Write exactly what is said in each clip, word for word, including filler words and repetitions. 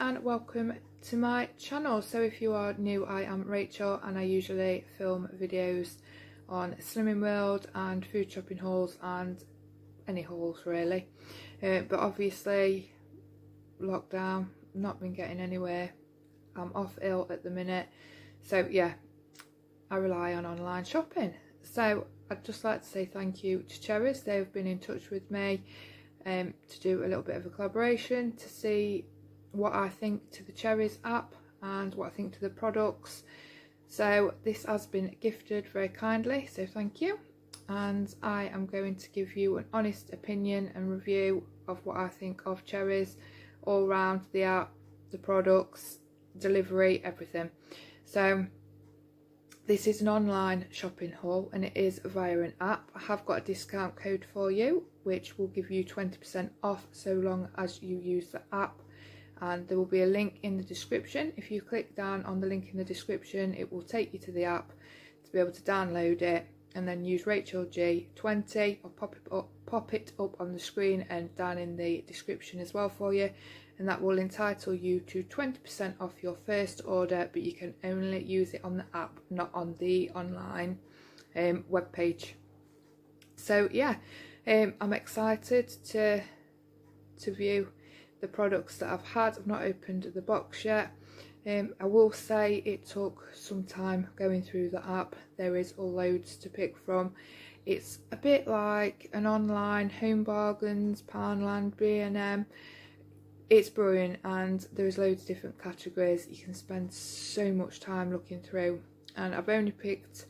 and welcome to my channel. So if you are new, I am Rachel and I usually film videos on Slimming World and food shopping hauls and any hauls really, uh, but obviously lockdown, not been getting anywhere. I'm off ill at the minute, so yeah, I rely on online shopping. So I'd just like to say thank you to Cherryz. They've been in touch with me um, to do a little bit of a collaboration to see what I think to the Cherryz app and what I think to the products. So this has been gifted very kindly, so thank you. And I am going to give you an honest opinion and review of what I think of Cherryz all round, the app, the products, delivery, everything. So this is an online shopping haul and it is via an app. I have got a discount code for you which will give you twenty percent off so long as you use the app, and there will be a link in the description. If you click down on the link in the description, it will take you to the app to be able to download it and then use Rachel G twenty or pop it up pop it up on the screen and down in the description as well for you, and that will entitle you to twenty percent off your first order, but you can only use it on the app, not on the online um, web page. So yeah, um, I'm excited to to view the products that I've had. I've not opened the box yet. Um, I will say it took some time going through the app. There is loads to pick from. It's a bit like an online Home Bargains, Poundland, B and M. It's brilliant and there's loads of different categories. You can spend so much time looking through, and I've only picked,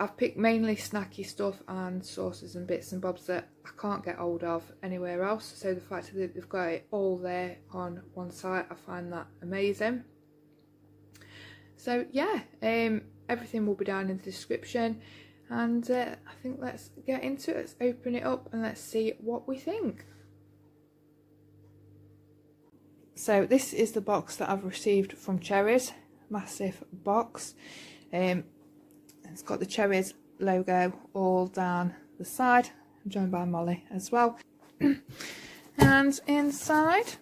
I've picked mainly snacky stuff and sauces and bits and bobs that I can't get hold of anywhere else. So the fact that they've got it all there on one site, I find that amazing. So yeah, um, everything will be down in the description, and uh, I think let's get into it. Let's open it up and let's see what we think. So this is the box that I've received from Cherryz. Massive box. Um, It's got the Cherryz logo all down the side. I'm joined by Molly as well. And inside,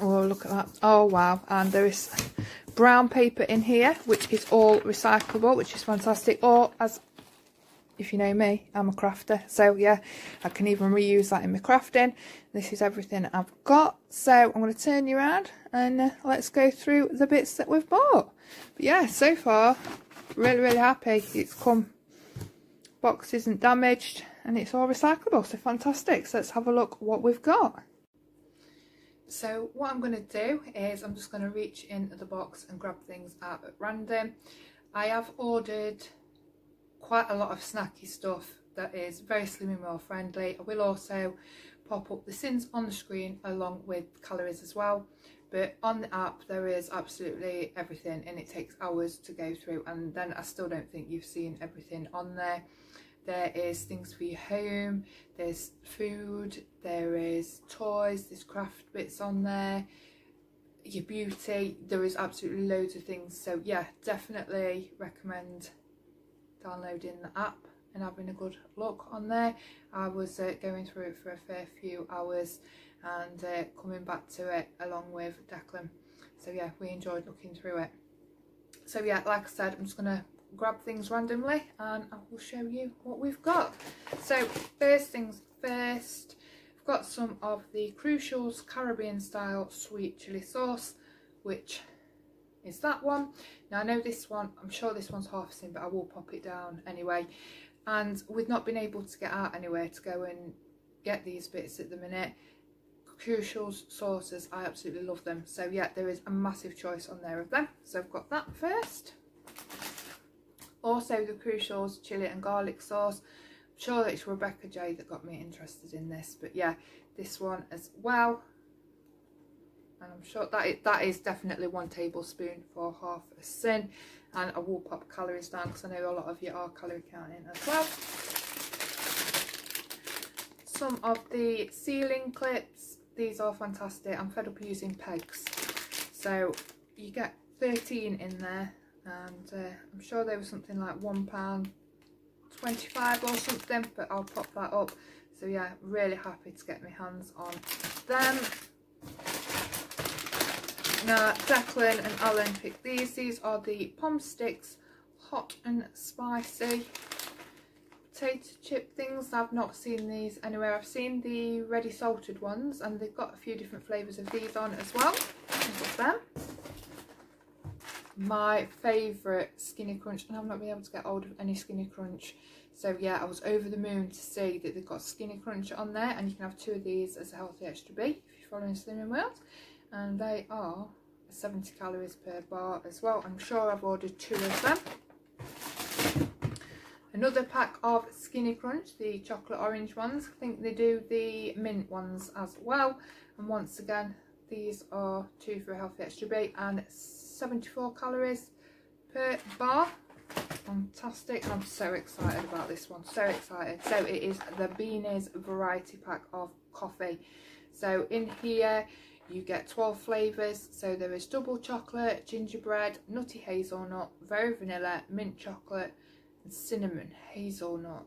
oh look at that, oh wow, and there is brown paper in here which is all recyclable, which is fantastic. Or as if you know me, I'm a crafter, so yeah, I can even reuse that in my crafting. This is everything I've got, so I'm going to turn you around and uh, let's go through the bits that we've bought. But yeah, so far really really happy. It's come, box isn't damaged and it's all recyclable, so fantastic. So let's have a look what we've got. So what I'm going to do is I'm just going to reach into the box and grab things out at random. I have ordered quite a lot of snacky stuff that is very Slimming World friendly. I will also pop up the sins on the screen along with calories as well, but on the app there is absolutely everything and it takes hours to go through, and then I still don't think you've seen everything on there. There is things for your home, there's food, there is toys, there's craft bits on there, your beauty, there is absolutely loads of things. So yeah, definitely recommend downloading the app and having a good look on there. I was uh, going through it for a fair few hours and uh, coming back to it along with Declan, so yeah, we enjoyed looking through it. So yeah, like I said, I'm just gonna grab things randomly and I will show you what we've got. So first things first, I've got some of the Crucials Caribbean style sweet chili sauce, which is that one. Now I know this one, I'm sure this one's half-seen, but I will pop it down anyway. And we've not been able to get out anywhere to go and get these bits at the minute. Crucials sauces, I absolutely love them. So yeah, there is a massive choice on there of them. So I've got that first. Also the Crucials chili and garlic sauce. I'm sure it's Rebecca J that got me interested in this, but yeah, this one as well. And I'm sure that it, that is definitely one tablespoon for half a sin. And I will pop calories down because I know a lot of you are calorie counting as well. Some of the ceiling clips. These are fantastic. I'm fed up using pegs. So you get thirteen in there. And uh, I'm sure they were something like one pound twenty-five or something. But I'll pop that up. So yeah, really happy to get my hands on them. Now, Declan and Alan picked these. These are the Palm Sticks hot and spicy potato chip things. I've not seen these anywhere. I've seen the ready salted ones, and they've got a few different flavours of these on as well. I've got them. My favourite Skinny Crunch, and I've not been able to get hold of any Skinny Crunch. So yeah, I was over the moon to see that they've got Skinny Crunch on there, and you can have two of these as a healthy extra B if you're following Slimming World. And they are seventy calories per bar as well. I'm sure I've ordered two of them. Another pack of Skinny Crunch, the chocolate orange ones. I think they do the mint ones as well. And once again, these are two for a healthy extra B and seventy-four calories per bar. Fantastic. I'm so excited about this one. So excited. So it is the Beanies variety pack of coffee. So in here you get twelve flavours. So there is double chocolate, gingerbread, nutty hazelnut, very vanilla, mint chocolate, and cinnamon hazelnut,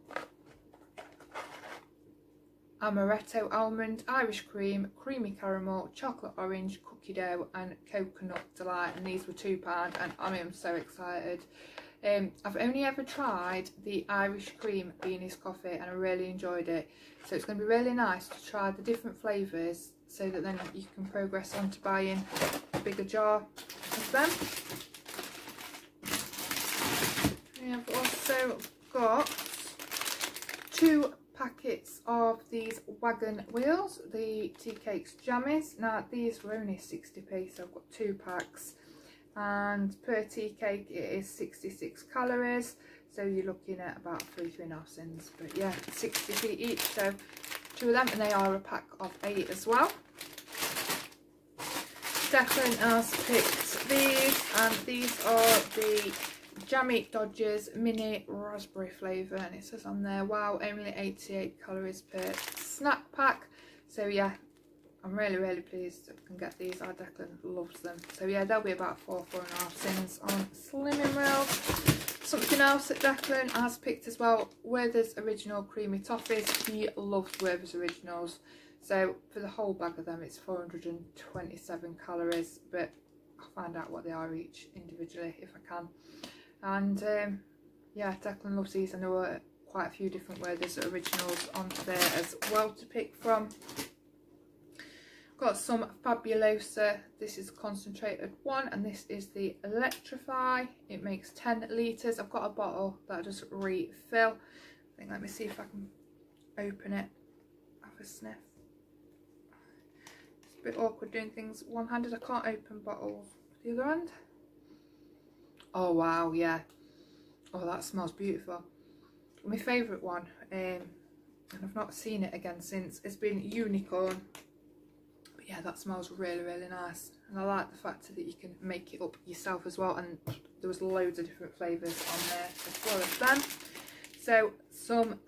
amaretto almond, Irish cream, creamy caramel, chocolate orange, cookie dough, and coconut delight. And these were two pounds, and I mean, I'm so excited. um I've only ever tried the Irish cream Beanies coffee, and I really enjoyed it, so it's going to be really nice to try the different flavours so that then you can progress on to buying a bigger jar of them. And I've also got two packets of these Wagon Wheels, the Tea Cakes Jammies. Now these were only sixty p, so I've got two packs, and per tea cake it is sixty-six calories, so you're looking at about three three and a half cents, but yeah, sixty p each, so two of them, and they are a pack of eight as well. Declan has picked these, and these are the Jammy Dodgers mini raspberry flavour, and it says on there, wow, only eighty-eight calories per snack pack. So yeah, I'm really really pleased that we can get these. Our Declan loves them, so yeah, they'll be about four four and a half cents on Slimming World. Something else that Declan has picked as well, Werther's Original creamy toffees. He loves Werther's Originals, so for the whole bag of them it's four hundred twenty-seven calories, but I'll find out what they are each individually if I can. And um, yeah, Declan loves these. I know uh, quite a few different Werther's Originals onto there as well to pick from. Got some Fabulosa. This is a concentrated one, and this is the Electrify. It makes ten litres. I've got a bottle that I just refill. I think, let me see if I can open it. Have a sniff. It's a bit awkward doing things one-handed. I can't open bottles with the other hand. Oh wow, yeah. Oh, that smells beautiful. My favourite one, um, and I've not seen it again since, it's been Unicorn. But yeah, that smells really, really nice. And I like the fact that you can make it up yourself as well. And there was loads of different flavours on there as well as them. So, some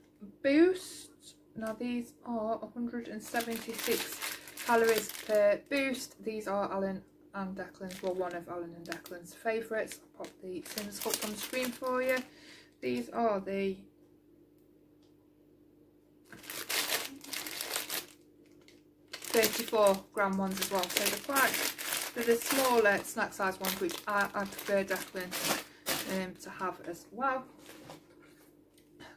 Boost. Now these are one hundred seventy-six calories per Boost. These are Alan and Declan's, well, one of Alan and Declan's favourites. I'll pop the things up on the screen for you. These are the thirty-four gram ones as well, so they're quite, they're the smaller snack size ones, which I, I prefer Declan um, to have as well.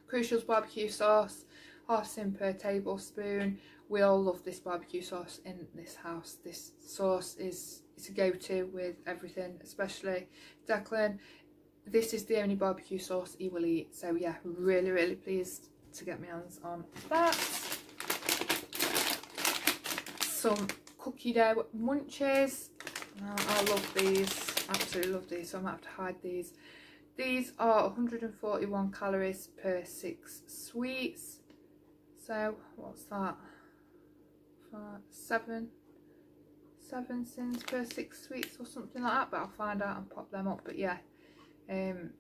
Crucials barbecue sauce, half sin per tablespoon. We all love this barbecue sauce in this house. This sauce is, it's a go-to with everything, especially Declan. This is the only barbecue sauce he will eat, so yeah, really really pleased to get my hands on that. Some cookie dough munchies. Oh, I love these, absolutely love these, so I might have to hide these. These are one hundred forty-one calories per six sweets, so what's that, Uh, seven seven sins per six sweets or something like that, but I'll find out and pop them up. But yeah, um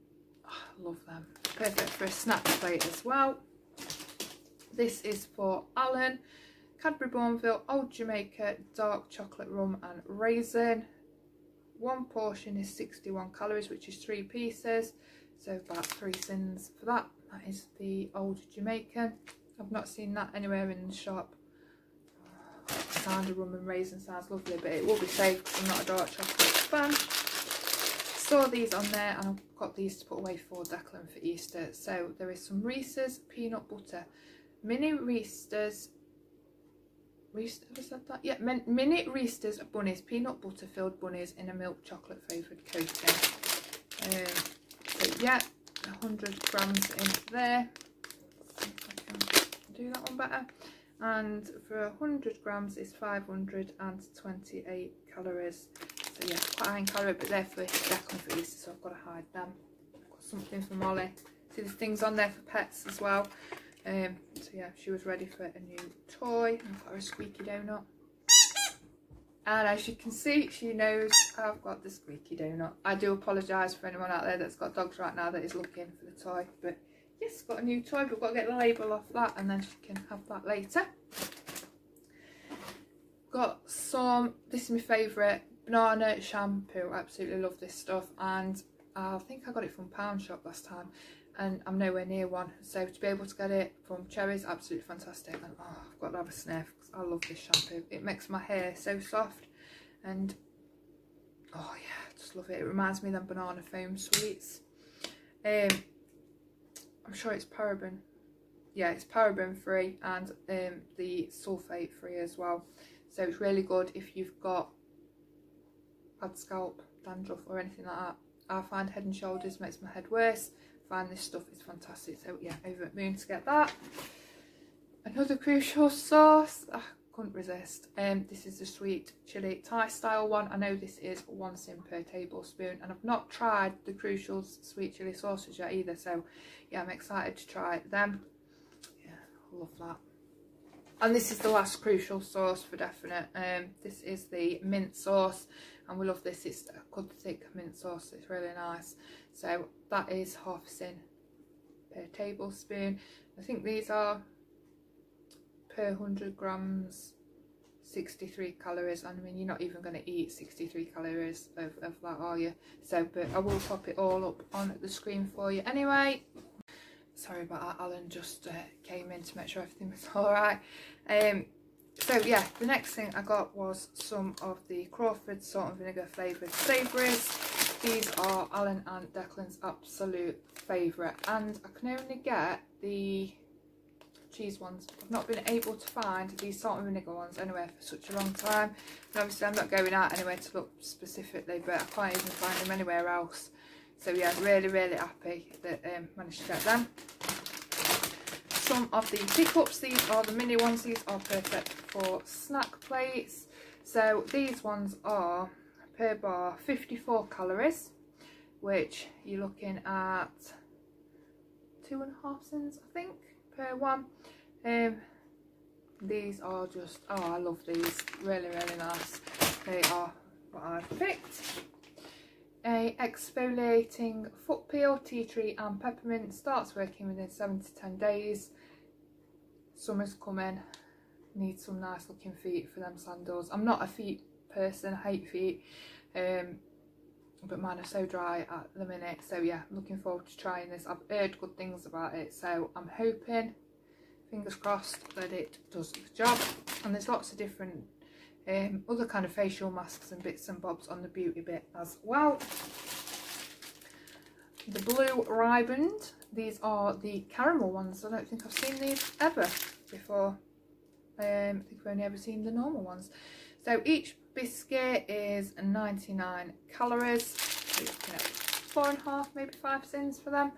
oh, love them, perfect for a snack plate as well. This is for Alan, Cadbury Bourneville Old Jamaica dark chocolate rum and raisin. One portion is sixty-one calories, which is three pieces, so about three sins for that. That is the Old Jamaican. I've not seen that anywhere in the shop. Cider rum and raisin sounds lovely, but it will be safe because I'm not a dark chocolate fan. Saw these on there and I've got these to put away for Declan for Easter. So there is some Reese's peanut butter, mini Reese's, Reese's, have I said that? Yeah, min, mini Reese's bunnies, peanut butter filled bunnies in a milk chocolate flavoured coating. Um, so yeah, one hundred grams into there. See if I can do that one better. And for one hundred grams is five hundred twenty-eight calories. So yeah, quite high in calorie, but they're for Declan for Easter, so I've got to hide them. I've got something for Molly. See, there's things on there for pets as well. Um, so yeah, she was ready for a new toy. I've got her a squeaky donut. And as you can see, she knows I've got the squeaky donut. I do apologise for anyone out there that's got dogs right now that is looking for the toy. But yes, got a new toy, but we've got to get the label off that and then she can have that later. Got some, this is my favourite, banana shampoo. I absolutely love this stuff, and I think I got it from Pound Shop last time and I'm nowhere near one, so to be able to get it from Cherryz, absolutely fantastic. And oh, I've got to have a sniff because I love this shampoo. It makes my hair so soft, and oh yeah, I just love it. It reminds me of them banana foam sweets. um I'm sure it's paraben, yeah, it's paraben free and um the sulfate free as well, so it's really good if you've got bad scalp, dandruff or anything like that. I find Head and Shoulders makes my head worse. I find this stuff is fantastic, so yeah, over at Moon to get that. Another Crucial sauce, I couldn't resist. Um, this is the sweet chilli Thai style one. I know this is one sim per tablespoon, and I've not tried the Crucials sweet chilli sauces yet either, so yeah, I'm excited to try them. Yeah, I love that. And this is the last Crucial sauce for definite. Um, this is the mint sauce, and we love this. It's a good thick mint sauce, it's really nice. So that is half a sin per tablespoon. I think these are per one hundred grams, sixty-three calories. I mean, you're not even going to eat sixty-three calories of, of that, are you? So, but I will pop it all up on the screen for you anyway. Sorry about that, Alan just uh, came in to make sure everything was alright. Um, so yeah, the next thing I got was some of the Crawford salt and vinegar flavoured savouries. These are Alan and Declan's absolute favourite, and I can only get the cheese ones. I've not been able to find these salt and vinegar ones anywhere for such a long time, and obviously I'm not going out anywhere to look specifically, but I can't even find them anywhere else. So yeah, really, really happy that um, managed to get them. Some of the pickups, these are the mini ones. These are perfect for snack plates. So these ones are per bar fifty-four calories, which you're looking at two and a half cents, I think, per one. Um, these are just, oh, I love these. Really, really nice. They are what I've picked. A exfoliating foot peel, tea tree and peppermint, starts working within seven to ten days. Summer's coming, need some nice looking feet for them sandals. I'm not a feet person, I hate feet, um, but mine are so dry at the minute. So yeah, looking forward to trying this. I've heard good things about it, so I'm hoping, fingers crossed, that it does the job. And there's lots of different Um, other kind of facial masks and bits and bobs on the beauty bit as well. The Blue Riband, these are the caramel ones. I don't think I've seen these ever before. um, I think I've only ever seen the normal ones. So each biscuit is ninety-nine calories, so you're looking at four and a half, maybe five sins for them.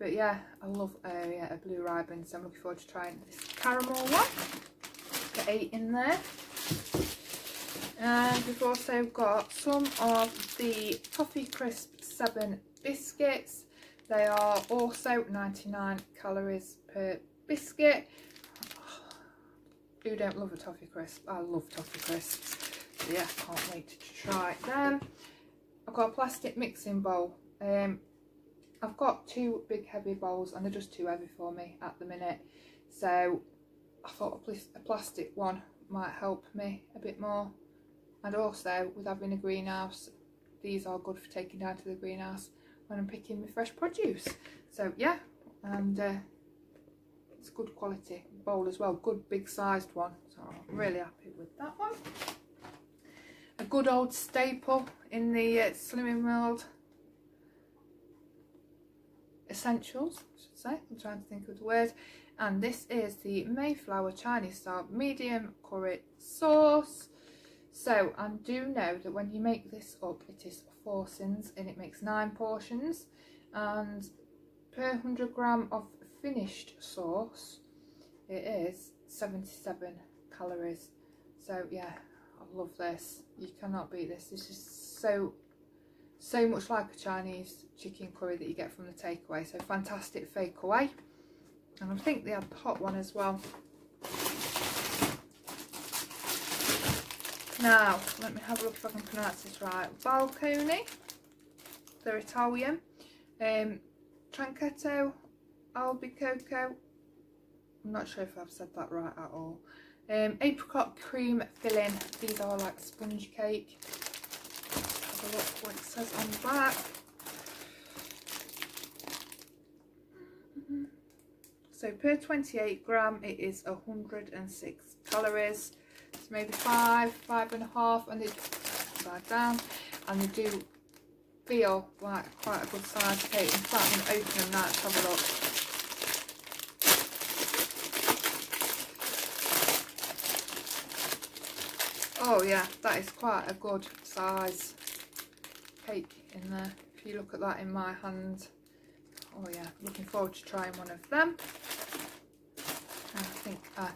But yeah, I love uh, yeah, a Blue Riband, so I'm looking forward to trying this caramel one. Get eight in there. And we've also got some of the Toffee Crisp seven biscuits. They are also ninety-nine calories per biscuit. Who don't love a Toffee Crisp? I love Toffee Crisps. So yeah, can't wait to try them. I've got a plastic mixing bowl. Um, I've got two big heavy bowls and they're just too heavy for me at the minute. So I thought a, pl a plastic one might help me a bit more. And also, with having a greenhouse, these are good for taking down to the greenhouse when I'm picking my fresh produce. So yeah, and uh, It's good quality bowl as well, good big sized one, so I'm really happy with that one. A good old staple in the uh, Slimming World essentials, I should say, I'm trying to think of the word. And this is the Mayflower Chinese style medium curry sauce. So I do know that when you make this up, it is four sins and it makes nine portions, and per one hundred gram of finished sauce it is seventy-seven calories. So yeah, I love this, you cannot beat this. This is so so much like a Chinese chicken curry that you get from the takeaway, so fantastic fake away. And I think they had the hot one as well. Now let me have a look if I can pronounce this right. Balconi, they're Italian. um Tranchetto Albicocco, I'm not sure if I've said that right at all. Um, apricot cream filling, these are like sponge cake. Let's have a look what it says on the back. So per twenty-eight gram it is one hundred and six calories, so maybe five, five and a half, and it's bad down, and they do feel like quite a good size cake. In fact, I'm going to open them now to have a look. Oh yeah, that is quite a good size cake in there. If you look at that in my hand, oh yeah, looking forward to trying one of them. And I think I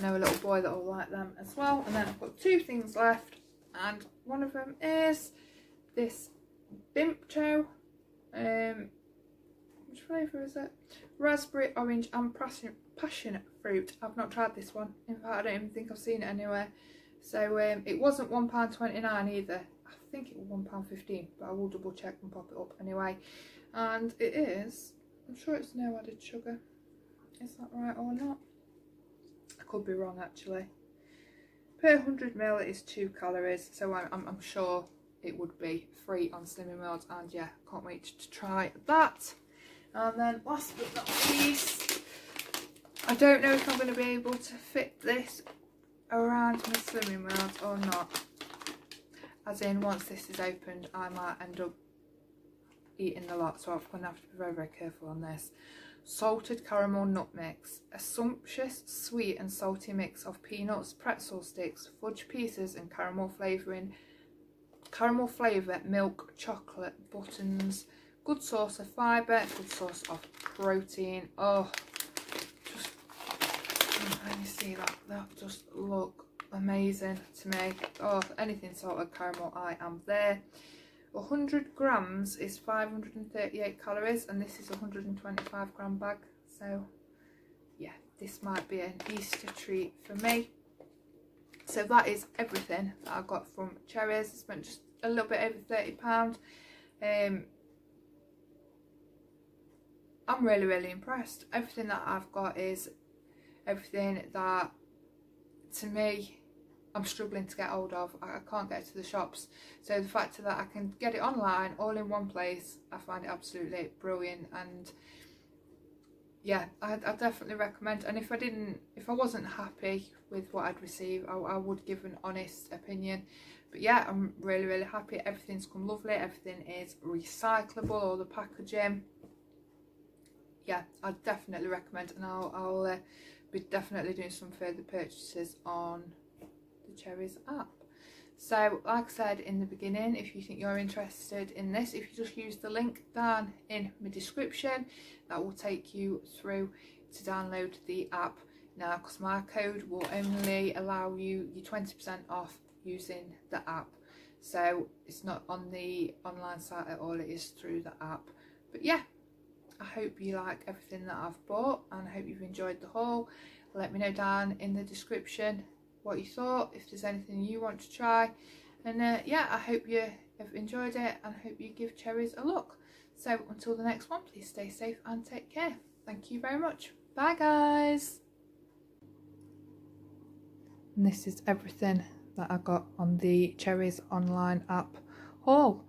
know a little boy that will like them as well. And then I've got two things left, and one of them is this Bimpto, um, which flavour is it? Raspberry, orange and passion fruit. I've not tried this one, in fact I don't even think I've seen it anywhere. So um, it wasn't one pound twenty-nine either, I think it was one pound fifteen, but I will double check and pop it up anyway. And it is, I'm sure it's no added sugar, is that right or not? I could be wrong actually. Per one hundred mil is two calories, so I'm, I'm, I'm sure it would be free on Slimming World, and yeah, can't wait to try that. And then last but not least, I don't know if I'm going to be able to fit this around my Slimming World or not, as in once this is opened I might end up eating a lot, so I'm going to have to be very very careful on this. Salted caramel nut mix, a sumptuous sweet and salty mix of peanuts, pretzel sticks, fudge pieces and caramel flavouring, caramel flavour, milk, chocolate, buttons, good source of fibre, good source of protein. Oh, just when you see that, that just look amazing to me. Oh, anything salted caramel, I am there. one hundred grams is five hundred and thirty-eight calories, and this is a one hundred and twenty-five gram bag, so yeah, this might be an Easter treat for me. So that is everything that I got from Cherryz. I spent just a little bit over thirty pounds. Um, I'm really, really impressed. Everything that I've got is everything that, to me, I'm struggling to get hold of. I can't get to the shops. So the fact that I can get it online, all in one place, I find it absolutely brilliant. And yeah, I, I definitely recommend, and if I didn't, if I wasn't happy with what I'd received, I, I would give an honest opinion. But yeah, I'm really, really happy. Everything's come lovely, everything is recyclable, all the packaging. Yeah, I definitely recommend, and I'll, I'll uh, be definitely doing some further purchases on the Cherryz app. So like I said in the beginning, if you think you're interested in this, if you just use the link down in my description, that will take you through to download the app now, because my code will only allow you your twenty percent off using the app. So it's not on the online site at all, it is through the app. But yeah, I hope you like everything that I've bought, and I hope you've enjoyed the haul. Let me know down in the description what you thought, if there's anything you want to try, and uh, yeah, I hope you have enjoyed it, and I hope you give Cherryz a look. So until the next one, please stay safe and take care. Thank you very much, bye guys. And this is everything that I got on the Cherryz online app haul.